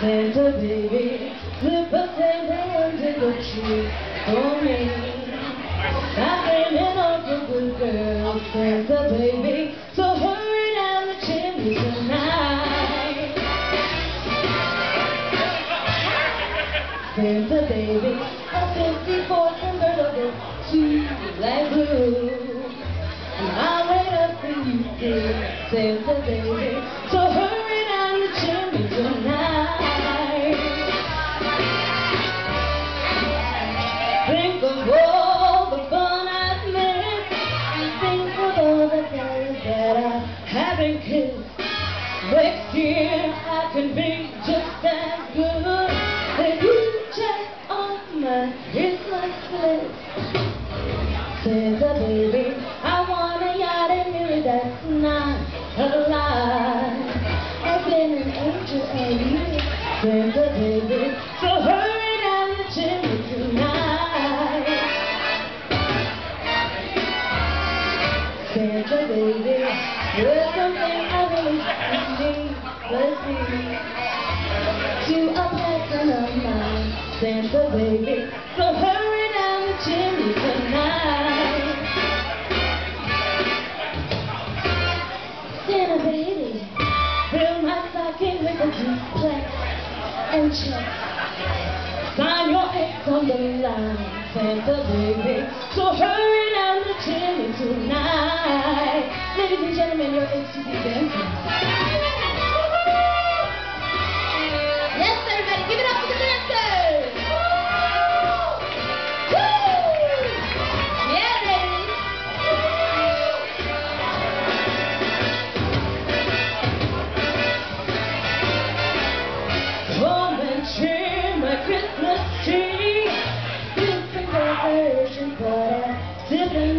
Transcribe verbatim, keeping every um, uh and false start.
Santa baby, slip a sand under the tree for me. I came in off a good girl, Santa baby, so hurry down the chimney tonight. Santa baby, a fifty-four convertible to light blue. And I wait up and you see, Santa baby, so hurry down the chimney tonight. Next year I can be just as good if you check on my Christmas list. Santa baby, I want a yacht and mirror that's not a lie. I've been an angel and you, Santa baby, so hurry down the chimney tonight. Santa baby, there's something I really need. Let's see, to a person of mine, Santa baby, so hurry down the chimney tonight. Santa baby, fill my stocking with a duplex and check. Sign your ex on the line, Santa baby, so hurry down the chimney tonight. Ladies and gentlemen, your H T C dancers. Christmas tree, different decoration, but a different